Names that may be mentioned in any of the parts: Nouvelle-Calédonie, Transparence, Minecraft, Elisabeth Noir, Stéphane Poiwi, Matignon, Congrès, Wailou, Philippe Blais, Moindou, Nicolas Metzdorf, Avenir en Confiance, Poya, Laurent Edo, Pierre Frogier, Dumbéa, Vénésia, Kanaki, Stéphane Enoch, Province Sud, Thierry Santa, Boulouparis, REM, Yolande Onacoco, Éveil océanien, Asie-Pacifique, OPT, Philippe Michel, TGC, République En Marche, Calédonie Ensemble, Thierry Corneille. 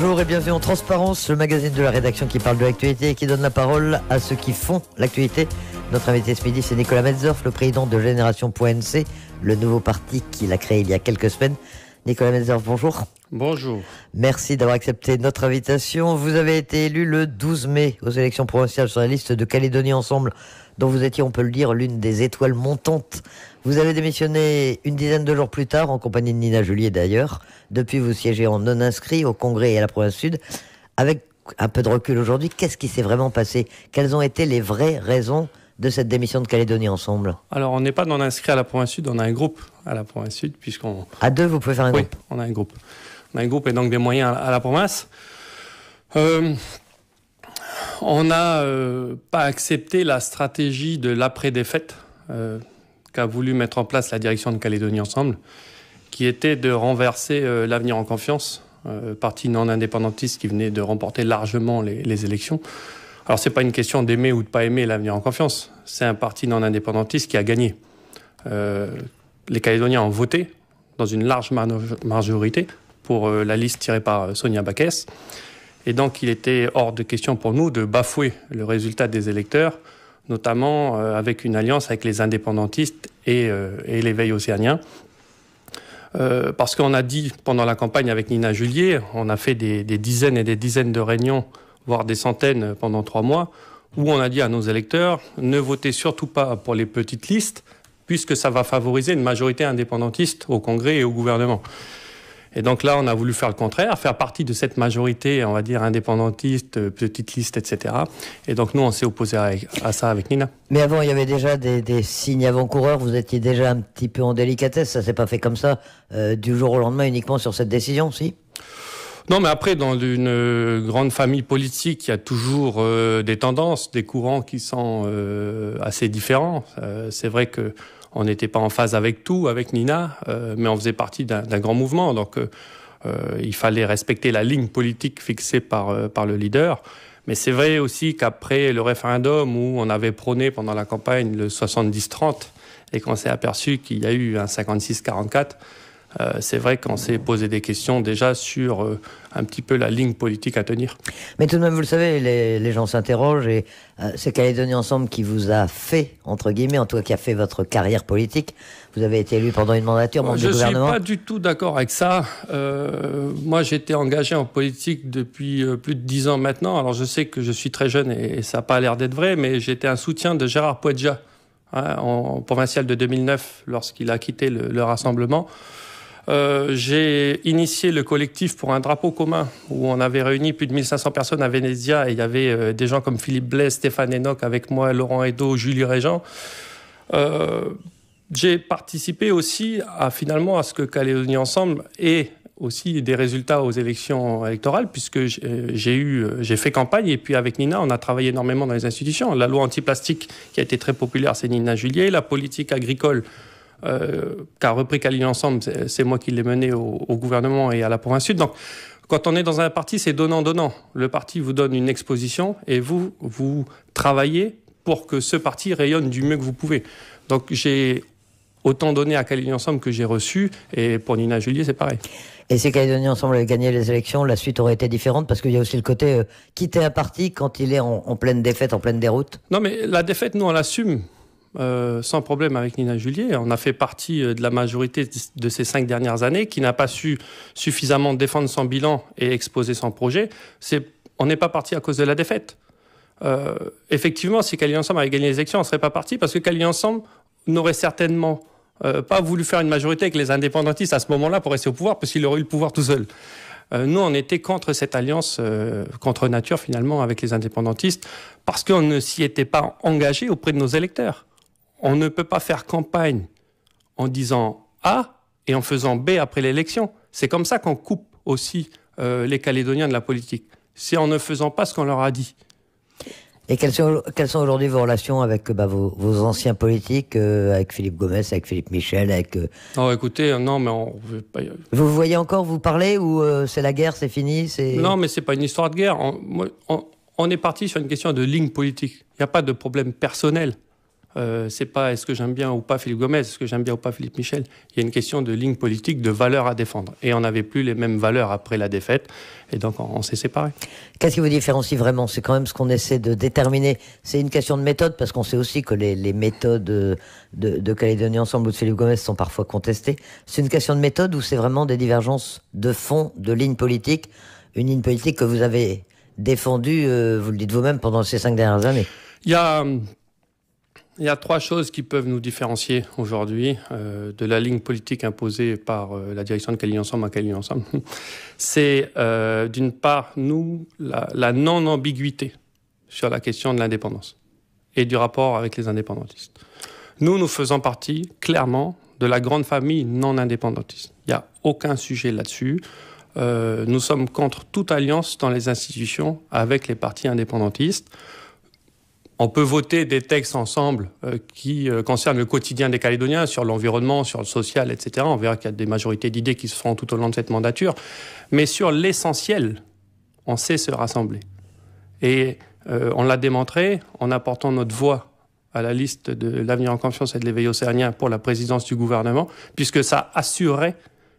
Bonjour et bienvenue en Transparence, le magazine de la rédaction qui parle de l'actualité et qui donne la parole à ceux qui font l'actualité. Notre invité ce midi, c'est Nicolas Metzdorf, le président de Générations.nc, le nouveau parti qu'il a créé il y a quelques semaines. Nicolas Metzdorf, bonjour. Bonjour. Merci d'avoir accepté notre invitation. Vous avez été élu le 12 mai aux élections provinciales sur la liste de Calédonie Ensemble, dont vous étiez, on peut le dire, l'une des étoiles montantes. Vous avez démissionné une dizaine de jours plus tard, en compagnie de Nina Julié d'ailleurs. Depuis, vous siégez en non-inscrit au Congrès et à la Province Sud. Avec un peu de recul aujourd'hui, qu'est-ce qui s'est vraiment passé? Quelles ont été les vraies raisons de cette démission de Calédonie Ensemble? Alors, on n'est pas non-inscrit à la Province Sud, on a un groupe à la Province Sud, puisqu'on... À deux, vous pouvez faire un groupe? Oui, on a un groupe. On a un groupe et donc des moyens à la province. On n'a pas accepté la stratégie de l'après-défaite qu'a voulu mettre en place la direction de Calédonie Ensemble, qui était de renverser l'Avenir en Confiance, parti non-indépendantiste qui venait de remporter largement les élections. Alors, ce n'est pas une question d'aimer ou de ne pas aimer l'Avenir en Confiance. C'est un parti non-indépendantiste qui a gagné. Les Calédoniens ont voté dans une large majorité pour la liste tirée par Sonia Bacchès. Et donc, il était hors de question pour nous de bafouer le résultat des électeurs, notamment avec une alliance avec les indépendantistes et l'Éveil océanien. Parce qu'on a dit, pendant la campagne avec Nina Julié, on a fait des dizaines et des dizaines de réunions, voire des centaines pendant 3 mois, où on a dit à nos électeurs, ne votez surtout pas pour les petites listes, puisque ça va favoriser une majorité indépendantiste au Congrès et au gouvernement. Et donc là, on a voulu faire le contraire, faire partie de cette majorité, on va dire, indépendantiste, petite liste, etc. Et donc nous, on s'est opposé à ça avec Nina. Mais avant, il y avait déjà des signes avant-coureurs, vous étiez déjà un petit peu en délicatesse, ça s'est pas fait comme ça, du jour au lendemain uniquement sur cette décision, si ? Non, mais après, dans une grande famille politique, il y a toujours des tendances, des courants qui sont assez différents. C'est vrai que... on n'était pas en phase avec tout, avec Nina, mais on faisait partie d'un grand mouvement. Donc, il fallait respecter la ligne politique fixée par le leader. Mais c'est vrai aussi qu'après le référendum, où on avait prôné pendant la campagne le 70-30, et qu'on s'est aperçu qu'il y a eu un 56-44, c'est vrai qu'on s'est posé des questions déjà sur un petit peu la ligne politique à tenir. Mais tout de même, vous le savez, les gens s'interrogent et c'est Calédonie Ensemble qui vous a fait, entre guillemets, en tout cas qui a fait votre carrière politique. Vous avez été élu pendant une mandature, membre du gouvernement. Je ne suis pas du tout d'accord avec ça. Moi, j'étais engagé en politique depuis plus de 10 ans maintenant. Alors je sais que je suis très jeune et ça n'a pas l'air d'être vrai, mais j'étais un soutien de Gérard Pouedja, hein, en provincial de 2009, lorsqu'il a quitté le Rassemblement. J'ai initié le collectif pour un drapeau commun où on avait réuni plus de 1500 personnes à Vénésia et il y avait des gens comme Philippe Blais, Stéphane Enoch avec moi, Laurent Edo, Julie Régent. J'ai participé aussi à ce que Calédonie Ensemble ait aussi des résultats aux élections électorales puisque j'ai fait campagne et puis avec Nina, on a travaillé énormément dans les institutions. La loi anti-plastique qui a été très populaire, c'est Nina Julié. La politique agricole qu'a repris Calédonie Ensemble, c'est moi qui l'ai mené au gouvernement et à la Province Sud. Donc, quand on est dans un parti, c'est donnant-donnant. Le parti vous donne une exposition et vous travaillez pour que ce parti rayonne du mieux que vous pouvez. Donc, j'ai autant donné à Calédonie Ensemble que j'ai reçu, et pour Nina Julié, c'est pareil. Et si Calédonie Ensemble avait gagné les élections, la suite aurait été différente, parce qu'il y a aussi le côté quitter un parti quand il est en pleine défaite, en pleine déroute. Non, mais la défaite, nous, on l'assume. Sans problème avec Nina Julié. On a fait partie de la majorité de ces 5 dernières années qui n'a pas su suffisamment défendre son bilan et exposer son projet. On n'est pas parti à cause de la défaite. Effectivement, si Calédonie Ensemble avait gagné les élections, on ne serait pas parti parce que Calédonie Ensemble n'aurait certainement pas voulu faire une majorité avec les indépendantistes à ce moment-là pour rester au pouvoir parce qu'il aurait eu le pouvoir tout seul. Nous, on était contre cette alliance, contre nature finalement, avec les indépendantistes parce qu'on ne s'y était pas engagé auprès de nos électeurs. On ne peut pas faire campagne en disant A et en faisant B après l'élection. C'est comme ça qu'on coupe aussi les Calédoniens de la politique. C'est en ne faisant pas ce qu'on leur a dit. Et quelles sont aujourd'hui vos relations avec vos anciens politiques, avec Philippe Gomes, avec Philippe Michel, avec... Non, écoutez, non, mais on... Vous voyez encore, vous parlez, ou c'est la guerre, c'est fini, c'est... Non, mais c'est pas une histoire de guerre. On est parti sur une question de ligne politique. Il n'y a pas de problème personnel. c'est pas est-ce que j'aime bien ou pas Philippe Gomes, est-ce que j'aime bien ou pas Philippe Michel. Il y a une question de ligne politique, de valeurs à défendre. Et on n'avait plus les mêmes valeurs après la défaite. Et donc, on s'est séparés. Qu'est-ce qui vous différencie vraiment? C'est quand même ce qu'on essaie de déterminer. C'est une question de méthode, parce qu'on sait aussi que les méthodes de Calédonie Ensemble ou de Philippe Gomes sont parfois contestées. C'est une question de méthode ou c'est vraiment des divergences de fond, de ligne politique? Une ligne politique que vous avez défendue, vous le dites vous-même, pendant ces 5 dernières années. Il y a 3 choses qui peuvent nous différencier aujourd'hui de la ligne politique imposée par la direction de Calédonie Ensemble à Calédonie Ensemble. C'est d'une part, nous, la non-ambiguïté sur la question de l'indépendance et du rapport avec les indépendantistes. Nous, nous faisons partie clairement de la grande famille non-indépendantiste. Il n'y a aucun sujet là-dessus. Nous sommes contre toute alliance dans les institutions avec les partis indépendantistes. On peut voter des textes ensemble qui concernent le quotidien des Calédoniens, sur l'environnement, sur le social, etc. On verra qu'il y a des majorités d'idées qui se feront tout au long de cette mandature. Mais sur l'essentiel, on sait se rassembler. Et on l'a démontré en apportant notre voix à la liste de l'Avenir en Confiance et de l'Éveil océanien pour la présidence du gouvernement, puisque ça assurait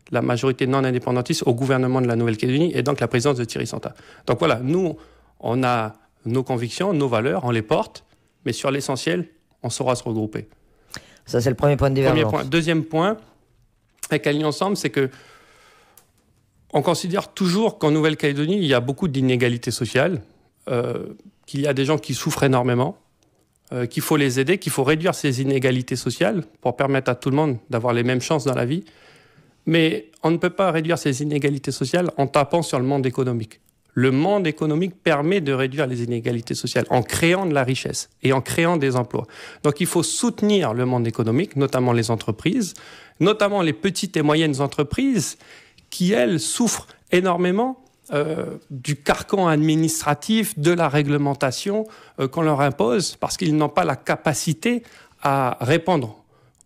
la majorité non indépendantiste au gouvernement de la Nouvelle-Calédonie et donc la présidence de Thierry Santa. Donc voilà, nous, on a nos convictions, nos valeurs, on les porte, mais sur l'essentiel, on saura se regrouper. Ça, c'est le premier point de divergence. Premier point. Deuxième point, avec Calédonie Ensemble, c'est que on considère toujours qu'en Nouvelle-Calédonie, il y a beaucoup d'inégalités sociales, qu'il y a des gens qui souffrent énormément, qu'il faut les aider, qu'il faut réduire ces inégalités sociales pour permettre à tout le monde d'avoir les mêmes chances dans la vie. Mais on ne peut pas réduire ces inégalités sociales en tapant sur le monde économique. Le monde économique permet de réduire les inégalités sociales en créant de la richesse et en créant des emplois. Donc il faut soutenir le monde économique, notamment les entreprises, notamment les petites et moyennes entreprises qui, elles, souffrent énormément du carcan administratif, de la réglementation qu'on leur impose parce qu'ils n'ont pas la capacité à répondre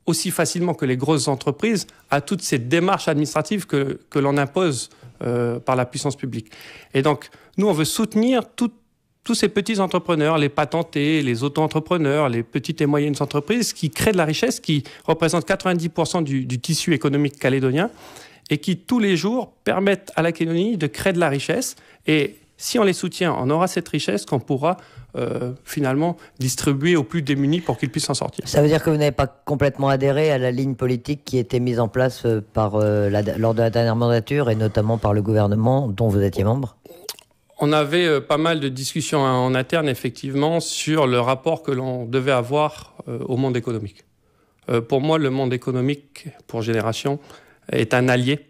aussi facilement que les grosses entreprises, à toutes ces démarches administratives que l'on impose par la puissance publique. Et donc, nous, on veut soutenir tous ces petits entrepreneurs, les patentés, les auto-entrepreneurs, les petites et moyennes entreprises qui créent de la richesse, qui représentent 90% du tissu économique calédonien et qui, tous les jours, permettent à la Calédonie de créer de la richesse. Et si on les soutient, on aura cette richesse qu'on pourra finalement distribuer aux plus démunis pour qu'ils puissent s'en sortir. Ça veut dire que vous n'avez pas complètement adhéré à la ligne politique qui était mise en place par, lors de la dernière mandature et notamment par le gouvernement dont vous étiez membre? On avait pas mal de discussions en interne effectivement sur le rapport que l'on devait avoir au monde économique. Pour moi, le monde économique, pour Génération, est un allié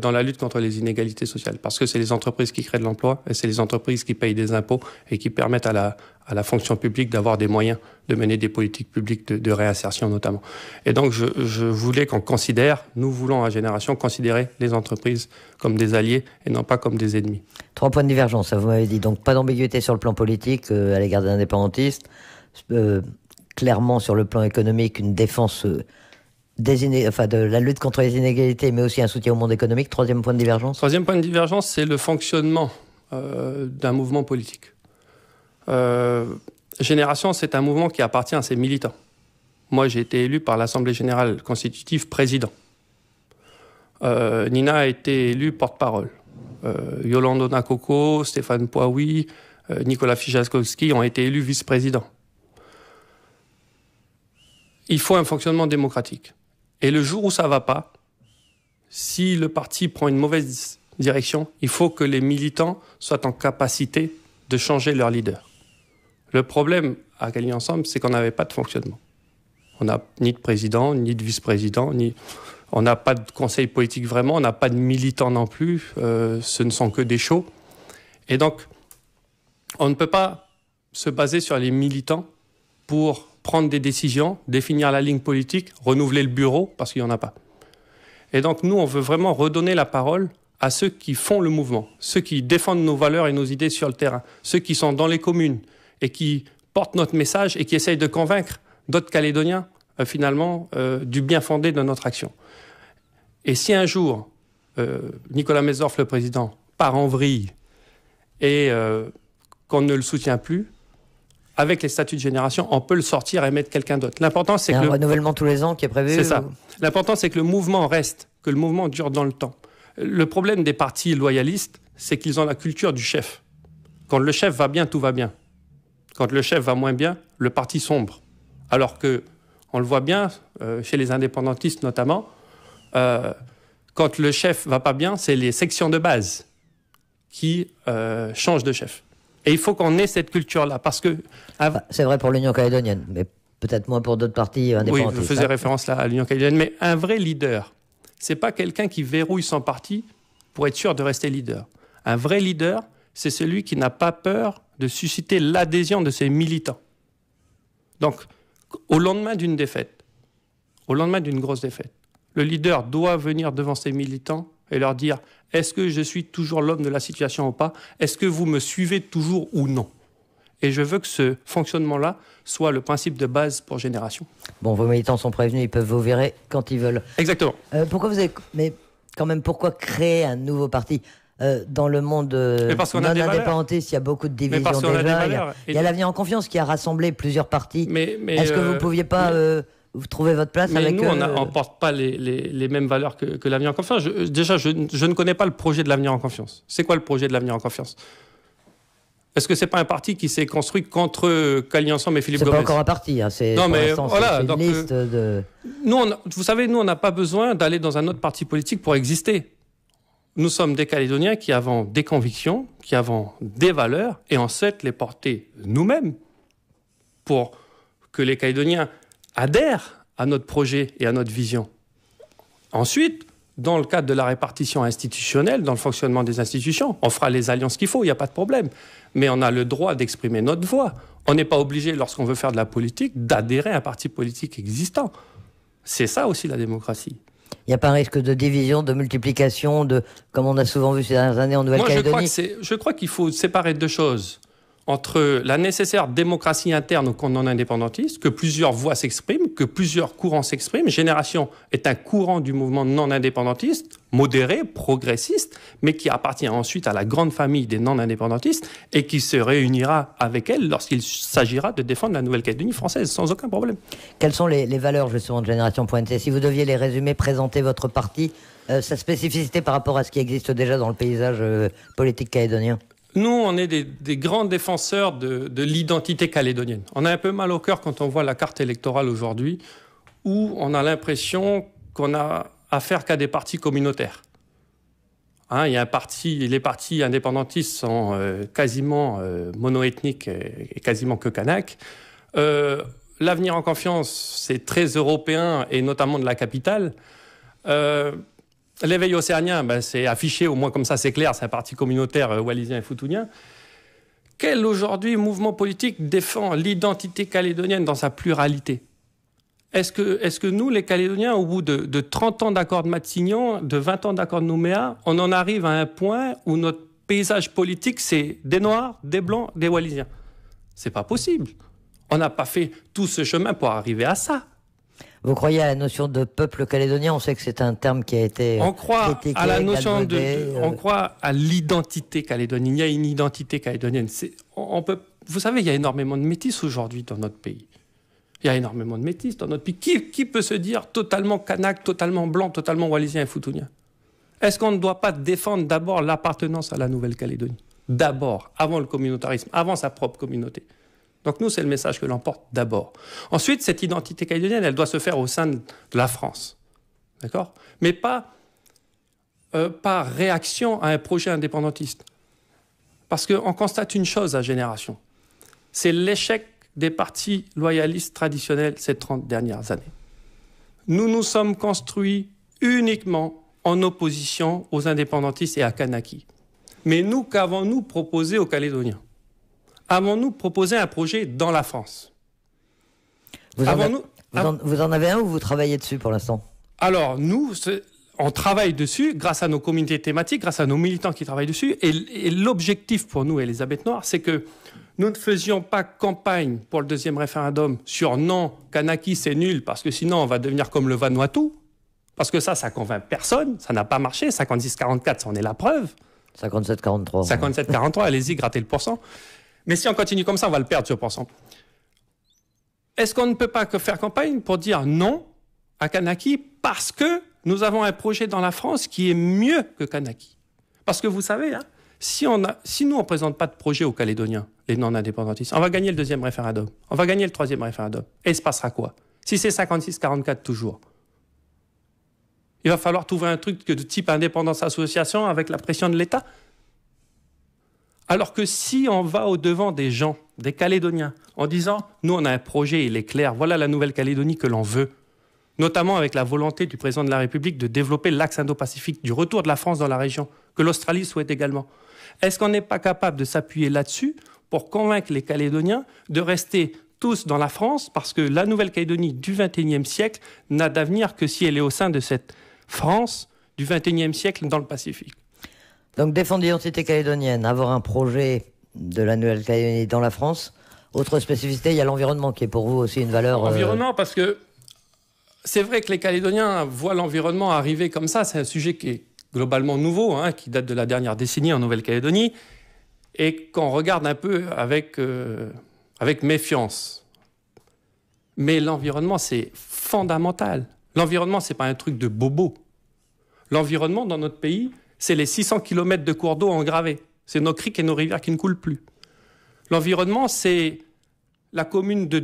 dans la lutte contre les inégalités sociales. Parce que c'est les entreprises qui créent de l'emploi, et c'est les entreprises qui payent des impôts et qui permettent à la fonction publique d'avoir des moyens de mener des politiques publiques de réinsertion notamment. Et donc je voulais qu'on considère, nous voulons à Génération, considérer les entreprises comme des alliés et non pas comme des ennemis. 3 points de divergence, vous m'avez dit. Donc pas d'ambiguïté sur le plan politique à l'égard des indépendantistes. Clairement sur le plan économique, une défense... de la lutte contre les inégalités, mais aussi un soutien au monde économique. Troisième point de divergence. Troisième point de divergence, c'est le fonctionnement d'un mouvement politique. Génération, c'est un mouvement qui appartient à ses militants. Moi, j'ai été élu par l'Assemblée Générale Constitutive président. Nina a été élue porte-parole. Yolande Onacoco, Stéphane Poiwi, Nicolas Fijaskowski ont été élus vice-présidents. Il faut un fonctionnement démocratique. Et le jour où ça ne va pas, si le parti prend une mauvaise direction, il faut que les militants soient en capacité de changer leur leader. Le problème à Calédonie Ensemble, c'est qu'on n'avait pas de fonctionnement. On n'a ni de président, ni de vice-président, ni... on n'a pas de conseil politique vraiment, on n'a pas de militants non plus, ce ne sont que des shows. Et donc, on ne peut pas se baser sur les militants pour prendre des décisions, définir la ligne politique, renouveler le bureau, parce qu'il n'y en a pas. Et donc nous, on veut vraiment redonner la parole à ceux qui font le mouvement, ceux qui défendent nos valeurs et nos idées sur le terrain, ceux qui sont dans les communes et qui portent notre message et qui essayent de convaincre d'autres Calédoniens, finalement, du bien fondé de notre action. Et si un jour, Nicolas Metzdorf, le président, part en vrille et qu'on ne le soutient plus, avec les statuts de génération, on peut le sortir et mettre quelqu'un d'autre. L'important, c'est que le renouvellement tous les ans qui est prévu. C'est ça. L'important, c'est que le mouvement reste, que le mouvement dure dans le temps. Le problème des partis loyalistes, c'est qu'ils ont la culture du chef. Quand le chef va bien, tout va bien. Quand le chef va moins bien, le parti sombre. Alors que, on le voit bien, chez les indépendantistes notamment, quand le chef va pas bien, c'est les sections de base qui changent de chef. Et il faut qu'on ait cette culture-là, parce que... C'est vrai pour l'Union calédonienne, mais peut-être moins pour d'autres partis indépendantistes. Oui, je faisais référence là à l'Union calédonienne, mais un vrai leader, c'est pas quelqu'un qui verrouille son parti pour être sûr de rester leader. Un vrai leader, c'est celui qui n'a pas peur de susciter l'adhésion de ses militants. Donc, au lendemain d'une défaite, au lendemain d'une grosse défaite, le leader doit venir devant ses militants et leur dire « Est-ce que je suis toujours l'homme de la situation ou pas? Est-ce que vous me suivez toujours ou non ?» Et je veux que ce fonctionnement-là soit le principe de base pour Génération. Bon, vos militants sont prévenus, ils peuvent vous virer quand ils veulent. Exactement. Pourquoi vous avez... Mais quand même, pourquoi créer un nouveau parti ? Dans le monde non indépendantiste, il y a beaucoup de divisions déjà. Il y a l'Avenir en Confiance qui a rassemblé plusieurs partis. Est-ce que vous ne pouviez pas trouver votre place avec... Nous, on ne porte pas les mêmes valeurs que l'Avenir en Confiance. Déjà, je ne connais pas le projet de l'Avenir en Confiance. C'est quoi le projet de l'Avenir en Confiance? Est-ce que ce n'est pas un parti qui s'est construit contre Calédonie Ensemble et Philippe Gomes? C'est pas encore un parti. Hein, non, mais voilà. Donc, une liste de... vous savez, nous, on n'a pas besoin d'aller dans un autre parti politique pour exister. Nous sommes des Calédoniens qui avons des convictions, qui avons des valeurs, et on souhaite les porter nous-mêmes pour que les Calédoniens adhèrent à notre projet et à notre vision. Ensuite, dans le cadre de la répartition institutionnelle, dans le fonctionnement des institutions, on fera les alliances qu'il faut, il n'y a pas de problème. Mais on a le droit d'exprimer notre voix. On n'est pas obligé, lorsqu'on veut faire de la politique, d'adhérer à un parti politique existant. C'est ça aussi la démocratie. Il n'y a pas un risque de division, de multiplication, comme on a souvent vu ces dernières années en Nouvelle-Calédonie? Je crois qu'il faut séparer deux choses. Entre la nécessaire démocratie interne au camp non indépendantiste, que plusieurs voix s'expriment, que plusieurs courants s'expriment. Génération est un courant du mouvement non indépendantiste, modéré, progressiste, mais qui appartient ensuite à la grande famille des non indépendantistes et qui se réunira avec elle lorsqu'il s'agira de défendre la Nouvelle-Calédonie française, sans aucun problème. Quelles sont les valeurs justement de Génération.nc? Si vous deviez les résumer, présenter votre parti, sa spécificité par rapport à ce qui existe déjà dans le paysage politique calédonien? Nous, on est des grands défenseurs de l'identité calédonienne. On a un peu mal au cœur quand on voit la carte électorale aujourd'hui, où on a l'impression qu'on a affaire qu'à des partis communautaires. Il y a un parti, les partis indépendantistes sont quasiment monoethniques et quasiment que kanak. L'Avenir en Confiance, c'est très européen et notamment de la capitale. L'éveil océanien, c'est affiché, au moins comme ça, c'est clair, c'est un parti communautaire wallisien et foutounien. Quel, aujourd'hui, mouvement politique défend l'identité calédonienne dans sa pluralité? Est-ce que nous, les Calédoniens, au bout de 30 ans d'accord de Matignon, de 20 ans d'accord de Nouméa, on en arrive à un point où notre paysage politique, c'est des Noirs, des Blancs, des Wallisiens? C'est pas possible. On n'a pas fait tout ce chemin pour arriver à ça. Vous croyez à la notion de peuple calédonien? On sait que c'est un terme qui a été... On croit à la notion on croit à l'identité calédonienne. Il y a une identité calédonienne. Vous savez, il y a énormément de métis aujourd'hui dans notre pays. Il y a énormément de métis dans notre pays. Qui peut se dire totalement kanak, totalement blanc, totalement wallisien et foutounien? Est-ce qu'on ne doit pas défendre d'abord l'appartenance à la Nouvelle-Calédonie? D'abord, avant le communautarisme, avant sa propre communauté. Donc nous, c'est le message que l'on porte d'abord. Ensuite, cette identité calédonienne, elle doit se faire au sein de la France. D'accord? Mais pas par réaction à un projet indépendantiste. Parce qu'on constate une chose à Génération. C'est l'échec des partis loyalistes traditionnels ces 30 dernières années. Nous nous sommes construits uniquement en opposition aux indépendantistes et à Kanaki. Mais nous, qu'avons-nous proposé aux Calédoniens? Avons-nous proposé un projet dans la France? Vous en avez un ou vous travaillez dessus pour l'instant? Alors, nous, on travaille dessus grâce à nos communautés thématiques, grâce à nos militants qui travaillent dessus. Et l'objectif pour nous, Elisabeth Noire, c'est que nous ne faisions pas campagne pour le deuxième référendum sur « non, Kanaki, c'est nul », parce que sinon, on va devenir comme le Vanuatu. Parce que ça convainc personne, ça n'a pas marché. 56-44, ça en est la preuve. 57-43. 57-43, allez-y, grattez le pourcent. Mais si on continue comme ça, on va le perdre, je pense. Est-ce qu'on ne peut pas que faire campagne pour dire non à Kanaki parce que nous avons un projet dans la France qui est mieux que Kanaki? Parce que vous savez, hein, si nous, on ne présente pas de projet aux Calédoniens, les non-indépendantistes, on va gagner le deuxième référendum, on va gagner le troisième référendum. Et il se passera quoi? Si c'est 56-44 toujours, il va falloir trouver un truc de type indépendance-association avec la pression de l'État. Alors que si on va au-devant des gens, des Calédoniens, en disant « Nous, on a un projet, il est clair, voilà la Nouvelle-Calédonie que l'on veut », notamment avec la volonté du président de la République de développer l'axe indo-pacifique, du retour de la France dans la région, que l'Australie souhaite également. Est-ce qu'on n'est pas capable de s'appuyer là-dessus pour convaincre les Calédoniens de rester tous dans la France, parce que la Nouvelle-Calédonie du XXIe siècle n'a d'avenir que si elle est au sein de cette France du XXIe siècle dans le Pacifique? Donc défendre l'identité calédonienne, avoir un projet de la Nouvelle-Calédonie dans la France. Autre spécificité, il y a l'environnement qui est pour vous aussi une valeur... L'environnement, parce que c'est vrai que les Calédoniens voient l'environnement arriver comme ça. C'est un sujet qui est globalement nouveau, hein, qui date de la dernière décennie en Nouvelle-Calédonie, et qu'on regarde un peu avec méfiance. Mais l'environnement, c'est fondamental. L'environnement, c'est pas un truc de bobo. L'environnement, dans notre pays, c'est les 600 km de cours d'eau engravés. C'est nos criques et nos rivières qui ne coulent plus. L'environnement, c'est la commune de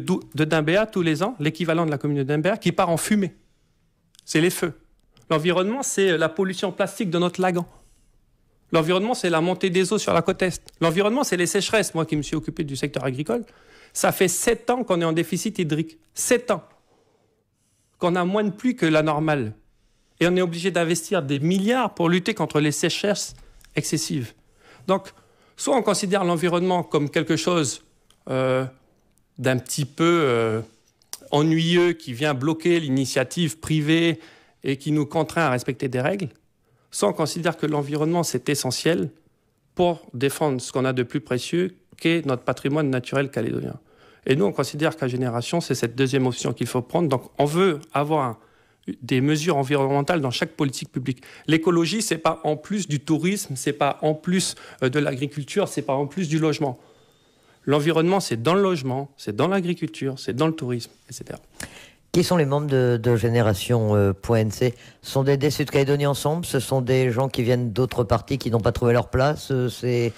Dumbéa, tous les ans, l'équivalent de la commune de Dumbéa, qui part en fumée. C'est les feux. L'environnement, c'est la pollution plastique de notre lagan. L'environnement, c'est la montée des eaux sur la côte Est. L'environnement, c'est les sécheresses, moi qui me suis occupé du secteur agricole. Ça fait 7 ans qu'on est en déficit hydrique. 7 ans qu'on a moins de pluie que la normale. Et on est obligé d'investir des milliards pour lutter contre les sécheresses excessives. Donc, soit on considère l'environnement comme quelque chose d'un petit peu ennuyeux qui vient bloquer l'initiative privée et qui nous contraint à respecter des règles, soit on considère que l'environnement, c'est essentiel pour défendre ce qu'on a de plus précieux qu'est notre patrimoine naturel calédonien. Et nous, on considère qu'à Génération, c'est cette deuxième option qu'il faut prendre. Donc, on veut avoir des mesures environnementales dans chaque politique publique. L'écologie, ce n'est pas en plus du tourisme, ce n'est pas en plus de l'agriculture, ce n'est pas en plus du logement. L'environnement, c'est dans le logement, c'est dans l'agriculture, c'est dans le tourisme, etc. Qui sont les membres de Générations.nc? Ce sont des Sud-Calédoniens ensemble? Ce sont des gens qui viennent d'autres partis qui n'ont pas trouvé leur place? Ce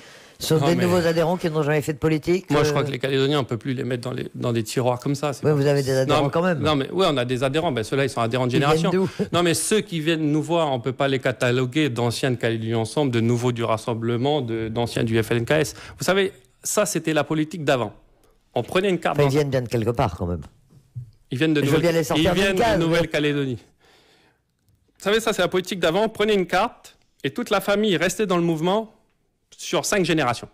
sont des nouveaux adhérents qui n'ont jamais fait de politique? Moi, je crois que les Calédoniens, on ne peut plus les mettre dans des tiroirs comme ça. Oui, vous avez des adhérents quand même. Non, mais oui, on a des adhérents. Ben, ceux-là, ils sont adhérents de Génération. Non, mais ceux qui viennent nous voir, on ne peut pas les cataloguer d'anciens de Calédonie Ensemble, de nouveaux du Rassemblement, d'anciens du FLNKS. Vous savez, ça, c'était la politique d'avant. On prenait une carte... Enfin, ils viennent bien de quelque part, quand même. Ils viennent de Nouvelle-Calédonie. Vous savez, ça, c'est la politique d'avant. Prenez une carte et toute la famille restait dans le mouvement sur 5 générations.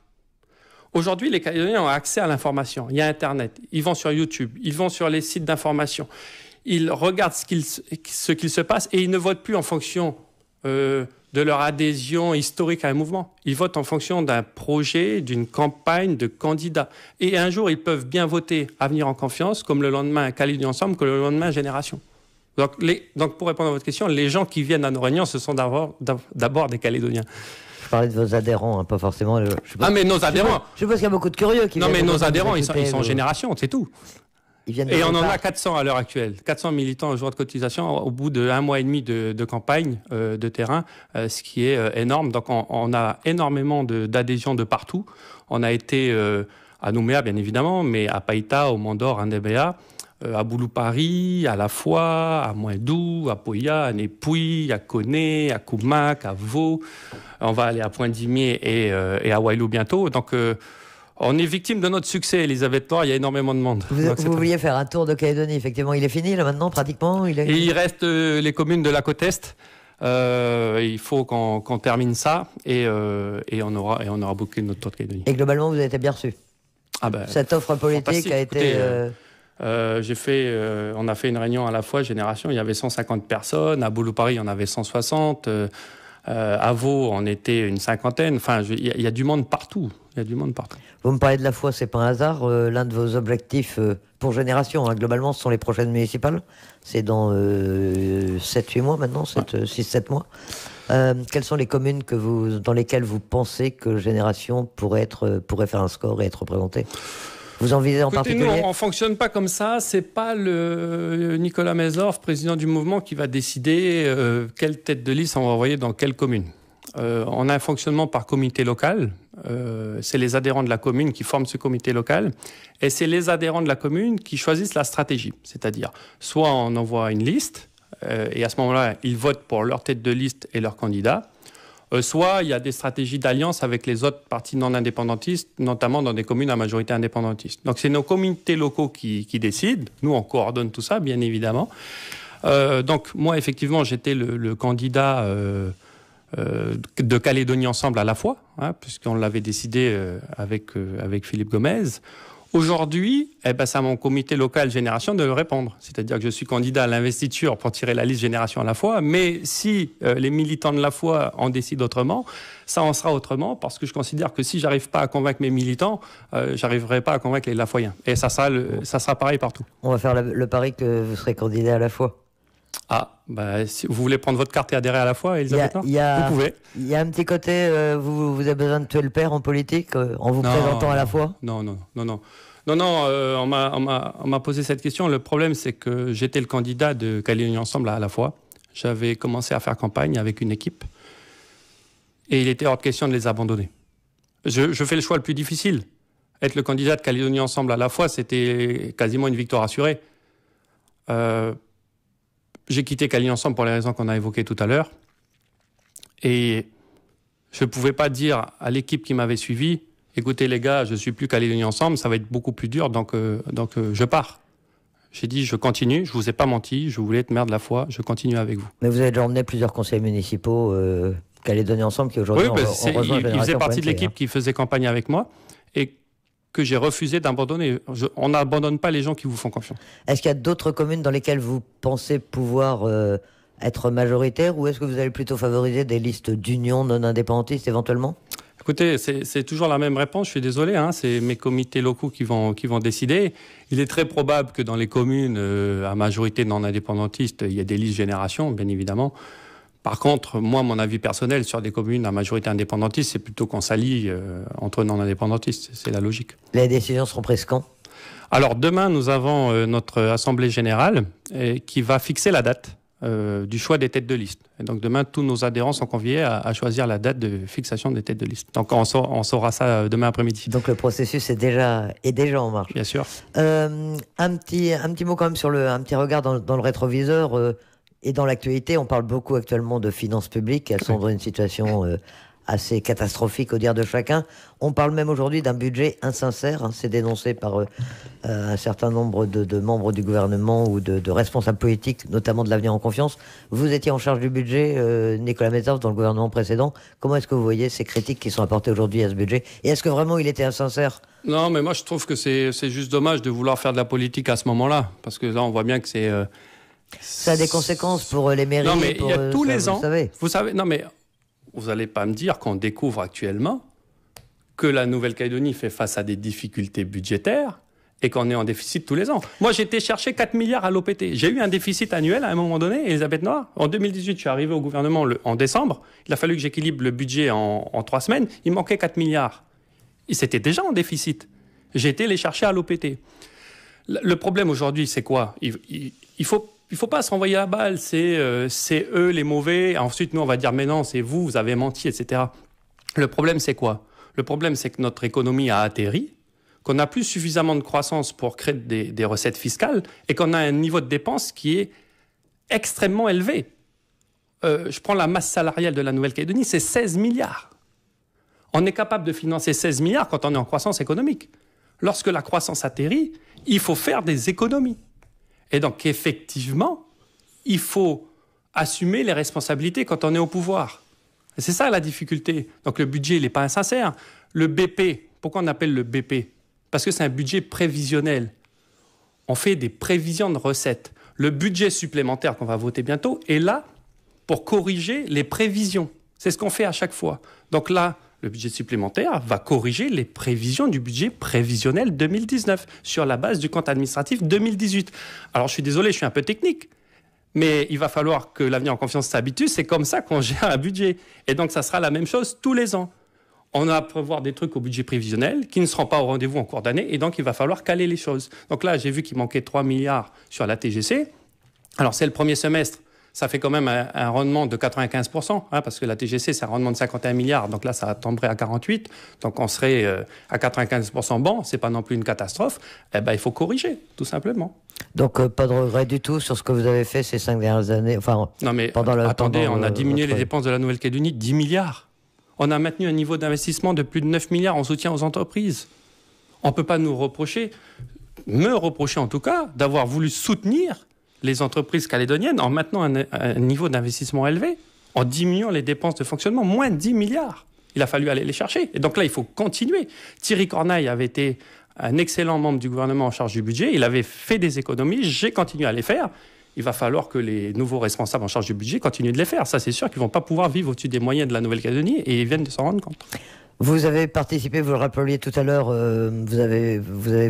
Aujourd'hui, les Calédoniens ont accès à l'information. Il y a Internet. Ils vont sur YouTube. Ils vont sur les sites d'information. Ils regardent ce qu'il se passe et ils ne votent plus en fonction de leur adhésion historique à un mouvement. Ils votent en fonction d'un projet, d'une campagne, de candidats. Et un jour, ils peuvent bien voter Avenir en Confiance, comme le lendemain Calédonie Ensemble, que le lendemain Génération. Donc pour répondre à votre question, les gens qui viennent à nos réunions, ce sont d'abord des Calédoniens. Je parlais de vos adhérents, hein, pas forcément... mais nos adhérents... Je suppose qu'il y a beaucoup de curieux qui viennent... Non, mais nos adhérents, ils sont Génération, c'est tout. Et on en a 400 à l'heure actuelle, 400 militants au jour de cotisation au bout de 1 mois et demi de campagne, de terrain, ce qui est énorme. Donc on a énormément d'adhésions de partout. On a été à Nouméa, bien évidemment, mais à Païta, au Mandor, à Ndebea, à Boulouparis, à La Foa, à Moindou, à Poya, à Népouy, à Koné, à Koumak, à Vaux. On va aller à Point-Dimier et à Wailou bientôt. Donc... on est victime de notre succès, Elisabeth Noir, il y a énormément de monde. Vous vouliez faire un tour de Calédonie, effectivement. Il est fini, là, maintenant, pratiquement. Et il reste les communes de la côte Est. Il faut qu'on termine ça et on aura bouclé notre tour de Calédonie. Et globalement, vous avez été bien reçu. Ah ben, cette offre politique a été... Écoutez, on a fait une réunion à La Foa, Génération, il y avait 150 personnes. À Boulouparis, il y en avait 160. À Vaux, on était une 50aine. Enfin, il y a du monde partout. Il y a du monde partout. Vous me parlez de La Foa, c'est pas un hasard. L'un de vos objectifs pour Génération, hein, globalement, ce sont les prochaines municipales. C'est dans 7-8 mois maintenant, 6-7 mois. Quelles sont les communes que vous, dans lesquelles vous pensez que Génération pourrait faire un score et être représentée? Vous en visez en particulier? Non, on ne fonctionne pas comme ça. Ce n'est pas le Nicolas Metzdorf, président du mouvement, qui va décider quelle tête de liste on va envoyer dans quelle commune. On a un fonctionnement par comité local. C'est les adhérents de la commune qui forment ce comité local. Et c'est les adhérents de la commune qui choisissent la stratégie. C'est-à-dire, soit on envoie une liste, et à ce moment-là, ils votent pour leur tête de liste et leur candidat. Soit il y a des stratégies d'alliance avec les autres partis non indépendantistes, notamment dans des communes à majorité indépendantiste. Donc c'est nos comités locaux qui décident. Nous, on coordonne tout ça, bien évidemment. Donc moi, effectivement, j'étais le candidat de Calédonie Ensemble à La Foa, hein, puisqu'on l'avait décidé avec Philippe Gomes. Aujourd'hui, eh ben, c'est à mon comité local Génération de le répondre. C'est-à-dire que je suis candidat à l'investiture pour tirer la liste Génération à La Foa, mais si les militants de La Foa en décident autrement, ça en sera autrement, parce que je considère que si je n'arrive pas à convaincre mes militants, je n'arriverai pas à convaincre les Lafoyens. Et ça sera pareil partout. On va faire le pari que vous serez candidat à La Foa. Ah, bah, si vous voulez prendre votre carte et adhérer à La Foa, Elisabeth, vous pouvez. Il y a un petit côté, vous avez besoin de tuer le père en politique, en vous présentant à La Foa? Non, on m'a posé cette question. Le problème, c'est que j'étais le candidat de Calédonie Ensemble à La Foa. J'avais commencé à faire campagne avec une équipe et il était hors de question de les abandonner. Je fais le choix le plus difficile. Être le candidat de Calédonie Ensemble à La Foa, c'était quasiment une victoire assurée. J'ai quitté Calédonie Ensemble pour les raisons qu'on a évoquées tout à l'heure. Et je ne pouvais pas dire à l'équipe qui m'avait suivi, écoutez les gars, je ne suis plus Calédonie Ensemble, ça va être beaucoup plus dur, donc je pars. J'ai dit, je continue, je ne vous ai pas menti, je voulais être maire de La Foa, je continue avec vous. Mais vous avez déjà emmené plusieurs conseils municipaux Calédonie Ensemble qui aujourd'hui... Oui, il faisait partie de l'équipe qui faisait campagne avec moi et que j'ai refusé d'abandonner. On n'abandonne pas les gens qui vous font confiance. Est-ce qu'il y a d'autres communes dans lesquelles vous pensez pouvoir être majoritaire, ou est-ce que vous allez plutôt favoriser des listes d'union non indépendantistes éventuellement ? Écoutez, c'est toujours la même réponse, je suis désolé, hein, c'est mes comités locaux qui vont décider. Il est très probable que dans les communes à majorité non indépendantiste, il y a des listes Génération, bien évidemment. Par contre, moi, mon avis personnel sur des communes à majorité indépendantiste, c'est plutôt qu'on s'allie entre non indépendantistes, c'est la logique. Les décisions seront prises quand ? Alors demain, nous avons notre Assemblée Générale qui va fixer la date du choix des têtes de liste. Et donc demain, tous nos adhérents sont conviés à choisir la date de fixation des têtes de liste. Donc on saura ça demain après-midi. Donc le processus est déjà en marche. Bien sûr. Un petit mot quand même sur un petit regard dans le rétroviseur et dans l'actualité. On parle beaucoup actuellement de finances publiques. Elles sont dans une situation assez catastrophique au dire de chacun. On parle même aujourd'hui d'un budget insincère, hein, c'est dénoncé par un certain nombre de membres du gouvernement ou de responsables politiques, notamment de l'Avenir en Confiance. Vous étiez en charge du budget, Nicolas Metzdorf, dans le gouvernement précédent. Comment est-ce que vous voyez ces critiques qui sont apportées aujourd'hui à ce budget? Et est-ce que vraiment il était insincère? Non, mais moi je trouve que c'est juste dommage de vouloir faire de la politique à ce moment-là, parce que là on voit bien que c'est... ça a des conséquences pour les mairies. Non, mais il y a tous les ans... Vous savez, non mais... Vous n'allez pas me dire qu'on découvre actuellement que la Nouvelle-Calédonie fait face à des difficultés budgétaires et qu'on est en déficit tous les ans. Moi, j'ai été chercher 4 milliards à l'OPT. J'ai eu un déficit annuel à un moment donné, Elisabeth Noir. En 2018, je suis arrivé au gouvernement en décembre. Il a fallu que j'équilibre le budget en 3 semaines. Il manquait 4 milliards. Et c'était déjà en déficit. J'ai été les chercher à l'OPT. Le problème aujourd'hui, c'est quoi ? Il ne faut pas se renvoyer la balle, c'est eux les mauvais, ensuite nous on va dire mais non, c'est vous avez menti, etc. Le problème c'est quoi? Le problème c'est que notre économie a atterri, qu'on n'a plus suffisamment de croissance pour créer des recettes fiscales et qu'on a un niveau de dépenses qui est extrêmement élevé. Je prends la masse salariale de la Nouvelle-Calédonie, c'est 16 milliards. On est capable de financer 16 milliards quand on est en croissance économique. Lorsque la croissance atterrit, il faut faire des économies. Et donc, effectivement, il faut assumer les responsabilités quand on est au pouvoir. C'est ça la difficulté. Donc, le budget, il n'est pas insincère. Le BP, pourquoi on appelle le BP? Parce que c'est un budget prévisionnel. On fait des prévisions de recettes. Le budget supplémentaire qu'on va voter bientôt est là pour corriger les prévisions. C'est ce qu'on fait à chaque fois. Donc là, le budget supplémentaire va corriger les prévisions du budget prévisionnel 2019 sur la base du compte administratif 2018. Alors, je suis désolé, je suis un peu technique, mais il va falloir que l'Avenir en Confiance s'habitue. C'est comme ça qu'on gère un budget. Et donc, ça sera la même chose tous les ans. On a à prévoir des trucs au budget prévisionnel qui ne seront pas au rendez-vous en cours d'année. Et donc, il va falloir caler les choses. Donc là, j'ai vu qu'il manquait 3 milliards sur la TGC. Alors, c'est le premier semestre. Ça fait quand même un rendement de 95%, hein, parce que la TGC, c'est un rendement de 51 milliards. Donc là, ça tomberait à 48. Donc, on serait à 95% bon. Ce n'est pas non plus une catastrophe. Eh ben, il faut corriger, tout simplement. Donc, pas de regret du tout sur ce que vous avez fait ces 5 dernières années. Enfin, non, mais on a diminué les dépenses de la Nouvelle-Calédonie de 10 milliards. On a maintenu un niveau d'investissement de plus de 9 milliards en soutien aux entreprises. On ne peut pas nous reprocher, me reprocher en tout cas, d'avoir voulu soutenir les entreprises calédoniennes en maintenant un niveau d'investissement élevé, en diminuant les dépenses de fonctionnement, moins de 10 milliards. Il a fallu aller les chercher. Et donc là, il faut continuer. Thierry Corneille avait été un excellent membre du gouvernement en charge du budget. Il avait fait des économies. J'ai continué à les faire. Il va falloir que les nouveaux responsables en charge du budget continuent de les faire. Ça, c'est sûr qu'ils ne vont pas pouvoir vivre au-dessus des moyens de la Nouvelle-Calédonie et ils viennent de s'en rendre compte. Vous avez participé, vous le rappeliez tout à l'heure, vous avez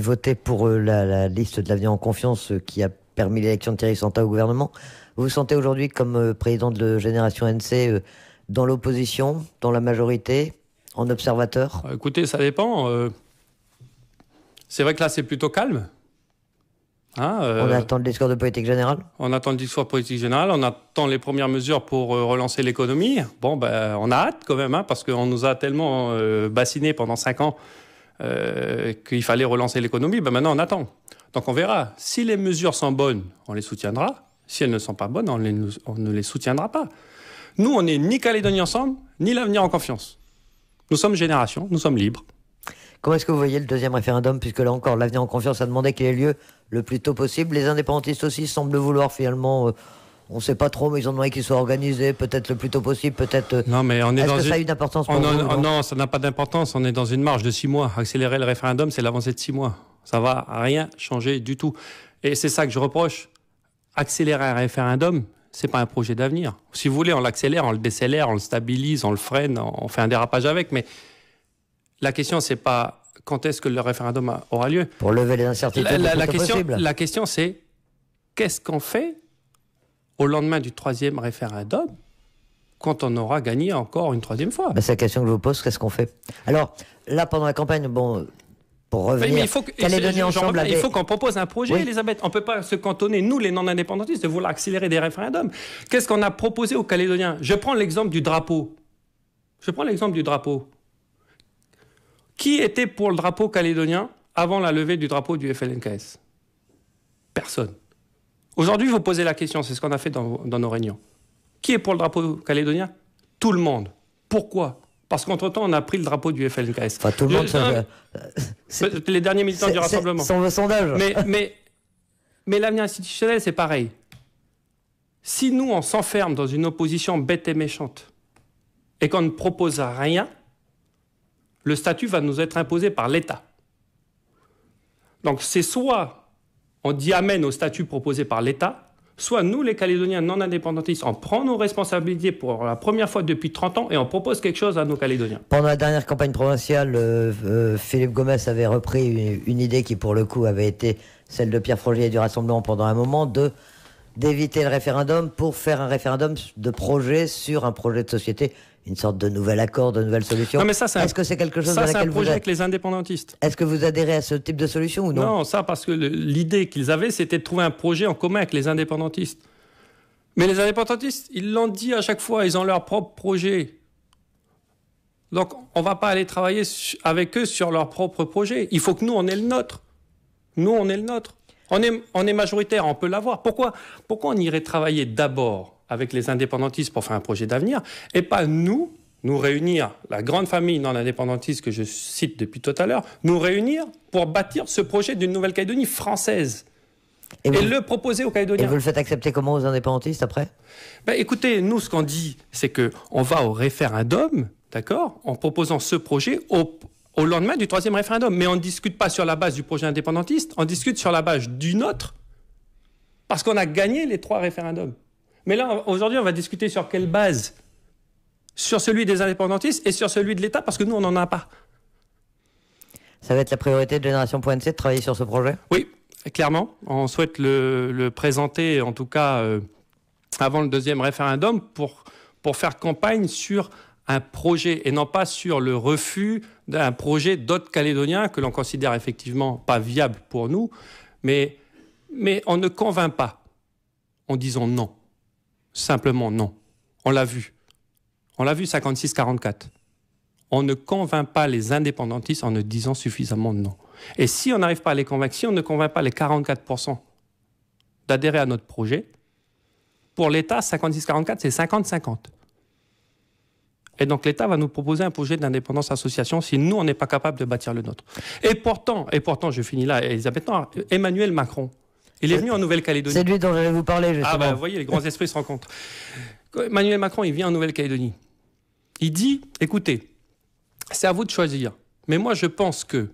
voté pour la liste de l'Avenir en Confiance qui a permis l'élection de Thierry Santa au gouvernement. Vous vous sentez aujourd'hui comme président de Générations.nc dans l'opposition, dans la majorité, en observateur? Écoutez, ça dépend. C'est vrai que là, c'est plutôt calme. Hein, on attend le discours de politique générale. On attend le discours de politique générale, on attend les premières mesures pour relancer l'économie. Bon, ben, on a hâte quand même, hein, parce qu'on nous a tellement bassinés pendant 5 ans qu'il fallait relancer l'économie. Ben, maintenant, on attend. Donc on verra. Si les mesures sont bonnes, on les soutiendra. Si elles ne sont pas bonnes, on ne les soutiendra pas. Nous, on n'est ni Calédonie Ensemble, ni l'Avenir en Confiance. Nous sommes Génération, nous sommes libres. Comment est-ce que vous voyez le deuxième référendum, puisque là encore, l'Avenir en Confiance a demandé qu'il ait lieu le plus tôt possible. Les indépendantistes aussi semblent vouloir finalement... on ne sait pas trop, mais ils ont demandé qu'ils soient organisés, peut-être le plus tôt possible, peut-être... Non, mais on est dans... Est-ce que ça a une importance pour vous ? Non, ça n'a pas d'importance. On est dans une marge de 6 mois. Accélérer le référendum, c'est l'avancée de 6 mois. Ça ne va rien changer du tout. Et c'est ça que je reproche. Accélérer un référendum, ce n'est pas un projet d'avenir. Si vous voulez, on l'accélère, on le décélère, on le stabilise, on le freine, on fait un dérapage avec. Mais la question, ce n'est pas quand est-ce que le référendum aura lieu. Pour lever les incertitudes, la question, c'est qu'est-ce qu'on fait au lendemain du 3e référendum, quand on aura gagné encore une 3e fois. C'est la question que je vous pose, qu'est-ce qu'on fait? Alors, là, pendant la campagne, bon, pour revenir... Mais il faut qu'on propose un projet, oui. Elisabeth. On ne peut pas se cantonner, nous, les non-indépendantistes, de vouloir accélérer des référendums. Qu'est-ce qu'on a proposé aux Calédoniens? Je prends l'exemple du drapeau. Qui était pour le drapeau calédonien avant la levée du drapeau du FLNKS? Personne. Aujourd'hui, vous posez la question, c'est ce qu'on a fait dans nos réunions. Qui est pour le drapeau calédonien? Tout le monde. Pourquoi? Parce qu'entre-temps, on a pris le drapeau du FLNKS. Enfin, tout le monde... les derniers militants du Rassemblement. C'est un sondage. Mais l'avenir institutionnel, c'est pareil. Si nous, on s'enferme dans une opposition bête et méchante, et qu'on ne propose rien, le statut va nous être imposé par l'État. Donc, c'est soit... on dit amène au statut proposé par l'État, soit nous, les Calédoniens non-indépendantistes, on prend nos responsabilités pour la première fois depuis 30 ans et on propose quelque chose à nos Calédoniens. Pendant la dernière campagne provinciale, Philippe Gomes avait repris une idée qui, pour le coup, avait été celle de Pierre Frogier et du Rassemblement pendant un moment, d'éviter le référendum pour faire un référendum de projet sur un projet de société, une sorte de nouvel accord, de nouvelle solution. Est-ce que c'est quelque chose dans lequel vous... Ça, c'est un projet avec les indépendantistes. Est-ce que vous adhérez à ce type de solution ou non? Non, ça, parce que l'idée qu'ils avaient, c'était de trouver un projet en commun avec les indépendantistes. Mais les indépendantistes, ils l'ont dit à chaque fois, ils ont leur propre projet. Donc, on ne va pas aller travailler avec eux sur leur propre projet. Il faut que nous, on ait le nôtre. Nous, on est le nôtre. On est majoritaire, on peut l'avoir. Pourquoi on irait travailler d'abord avec les indépendantistes pour faire un projet d'avenir et pas nous réunir, la grande famille non-indépendantiste que je cite depuis tout à l'heure, nous réunir pour bâtir ce projet d'une Nouvelle-Calédonie française et le proposer aux Calédoniens. Et vous le faites accepter comment aux indépendantistes après? Écoutez, nous, ce qu'on dit, c'est qu'on va au référendum, d'accord, en proposant ce projet au lendemain du 3e référendum. Mais on ne discute pas sur la base du projet indépendantiste, on discute sur la base d'une autre, parce qu'on a gagné les 3 référendums. Mais là, aujourd'hui, on va discuter sur quelle base? Sur celui des indépendantistes et sur celui de l'État, parce que nous, on n'en a pas. Ça va être la priorité de Générations.nc de travailler sur ce projet? Oui, clairement. On souhaite le présenter, en tout cas, avant le deuxième référendum pour faire campagne sur un projet et non pas sur le refus d'un projet d'autres Calédoniens que l'on considère effectivement pas viable pour nous. Mais on ne convainc pas en disant non. Simplement non. On l'a vu. On l'a vu 56-44. On ne convainc pas les indépendantistes en ne disant suffisamment non. Et si on n'arrive pas à les convaincre, si on ne convainc pas les 44% d'adhérer à notre projet, pour l'État, 56-44, c'est 50-50. Et donc l'État va nous proposer un projet d'indépendance association si nous, on n'est pas capable de bâtir le nôtre. Et pourtant, je finis là, Elisabeth, non, Emmanuel Macron, il est venu en Nouvelle-Calédonie. C'est lui dont j'allais vous parler, justement. Ah ben, vous voyez, les grands esprits se rencontrent. Emmanuel Macron, il vient en Nouvelle-Calédonie. Il dit, écoutez, c'est à vous de choisir. Mais moi, je pense qu'on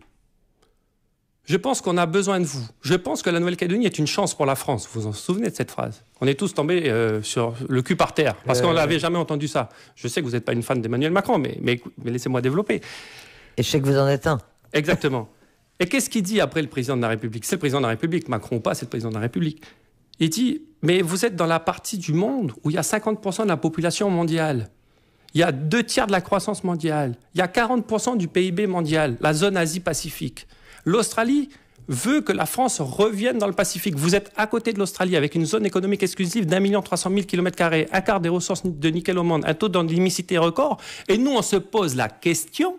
a besoin de vous. Je pense que la Nouvelle-Calédonie est une chance pour la France. Vous vous en souvenez de cette phrase? On est tous tombés sur le cul par terre, parce qu'on n'avait jamais entendu ça. Je sais que vous n'êtes pas une fan d'Emmanuel Macron, mais laissez-moi développer. Et je sais que vous en êtes un. Exactement. Et qu'est-ce qu'il dit après le président de la République? C'est le président de la République, Macron ou pas, c'est le président de la République. Il dit, mais vous êtes dans la partie du monde où il y a 50% de la population mondiale. Il y a 2/3 de la croissance mondiale. Il y a 40% du PIB mondial, la zone Asie-Pacifique. L'Australie veut que la France revienne dans le Pacifique. Vous êtes à côté de l'Australie avec une zone économique exclusive d'1 300 000 km², un quart des ressources de nickel au monde, un taux d'endimicité record. Et nous, on se pose la question,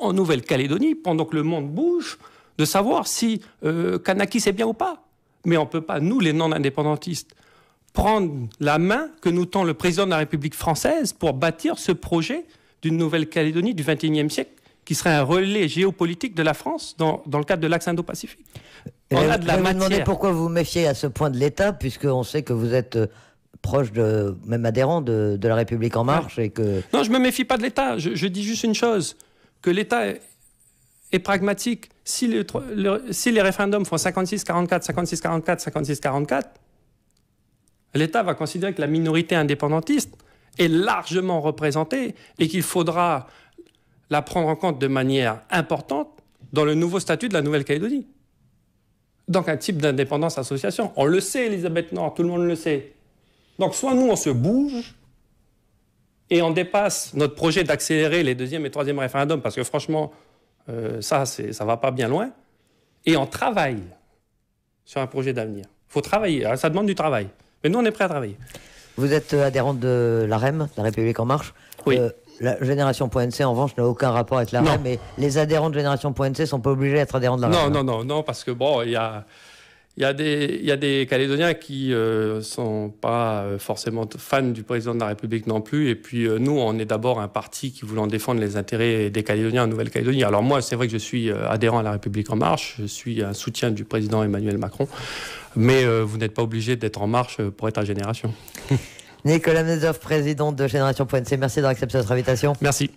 en Nouvelle-Calédonie, pendant que le monde bouge, de savoir si Kanaki c'est bien ou pas. Mais on ne peut pas, nous, les non-indépendantistes, prendre la main que nous tend le président de la République française pour bâtir ce projet d'une Nouvelle-Calédonie du XXIe siècle qui serait un relais géopolitique de la France dans le cadre de l'axe Indo-Pacifique. On a de la matière. Vous demandez pourquoi vous vous méfiez à ce point de l'État, puisqu'on sait que vous êtes proche, même adhérent de la République En Marche. Et que... Non, je ne me méfie pas de l'État. Je dis juste une chose, que l'État est pragmatique. Si les référendums font 56-44, 56-44, 56-44, l'État va considérer que la minorité indépendantiste est largement représentée et qu'il faudra la prendre en compte de manière importante dans le nouveau statut de la Nouvelle-Calédonie. Donc un type d'indépendance association. On le sait, Elisabeth Nord, tout le monde le sait. Donc soit nous, on se bouge et on dépasse notre projet d'accélérer les deuxième et troisième référendums, parce que franchement, ça va pas bien loin, et on travaille sur un projet d'avenir. Il faut travailler, ça demande du travail. Mais nous, on est prêts à travailler. Vous êtes adhérent de la REM, la République En Marche. Oui. La Génération.nc, en revanche, n'a aucun rapport avec la REM, mais les adhérents de Génération.nc ne sont pas obligés d'être adhérents de la REM. Non, parce que bon, il y a des Calédoniens qui ne sont pas forcément fans du président de la République non plus. Et puis nous, on est d'abord un parti qui voulant défendre les intérêts des Calédoniens en Nouvelle-Calédonie. Alors moi, c'est vrai que je suis adhérent à la République En Marche. Je suis un soutien du président Emmanuel Macron. Mais vous n'êtes pas obligé d'être En Marche pour être à Génération. Nicolas Metzdorf, président de Génération.nc, merci d'avoir accepté notre invitation. Merci.